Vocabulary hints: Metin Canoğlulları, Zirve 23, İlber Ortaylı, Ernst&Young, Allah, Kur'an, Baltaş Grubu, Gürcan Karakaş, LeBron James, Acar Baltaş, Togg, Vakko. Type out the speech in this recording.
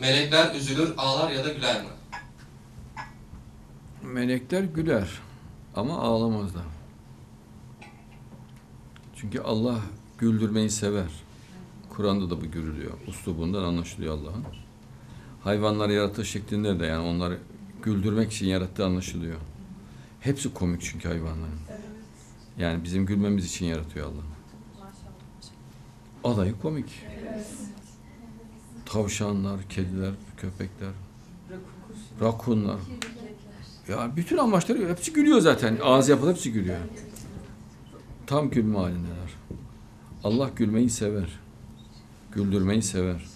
Melekler üzülür, ağlar ya da güler mi? Melekler güler ama ağlamazlar. Çünkü Allah güldürmeyi sever. Kur'an'da da bu görülüyor. Uslubundan anlaşılıyor Allah'ın. Hayvanları yarattığı şeklinde de, yani onları güldürmek için yarattığı anlaşılıyor. Hepsi komik çünkü hayvanların. Yani bizim gülmemiz için yaratıyor Allah. Adayı komik. Tavşanlar, kediler, köpekler, rakunlar. Ya bütün amaçları, hepsi gülüyor zaten. Ağzı yapıp hepsi gülüyor. Tam gülme halindeler. Allah gülmeyi sever. Güldürmeyi sever.